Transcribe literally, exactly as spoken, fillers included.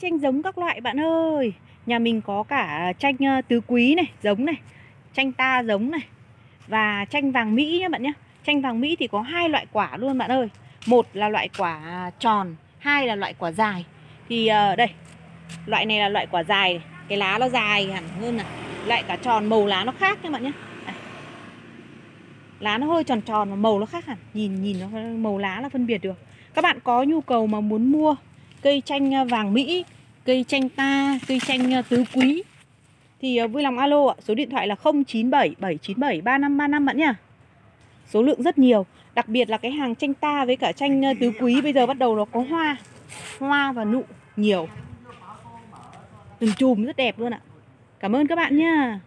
Chanh giống các loại bạn ơi. Nhà mình có cả chanh tứ quý này, giống này, chanh ta giống này, và chanh vàng Mỹ nhé bạn nhé. Chanh vàng Mỹ thì có hai loại quả luôn bạn ơi. Một là loại quả tròn, hai là loại quả dài. Thì đây, loại này là loại quả dài, cái lá nó dài hẳn hơn này. Loại quả tròn màu lá nó khác các bạn nhé. Lá nó hơi tròn tròn và màu nó khác hẳn. Nhìn nhìn nó màu lá là phân biệt được. Các bạn có nhu cầu mà muốn mua cây chanh vàng Mỹ, cây chanh ta, cây chanh tứ quý thì vui lòng alo ạ. Số điện thoại là không chín bảy bảy chín bảy ba năm ba năm bạn nhá. Số lượng rất nhiều. Đặc biệt là cái hàng chanh ta với cả chanh tứ quý bây giờ bắt đầu nó có hoa. Hoa và nụ nhiều. Từng chùm rất đẹp luôn ạ. Cảm ơn các bạn nhá.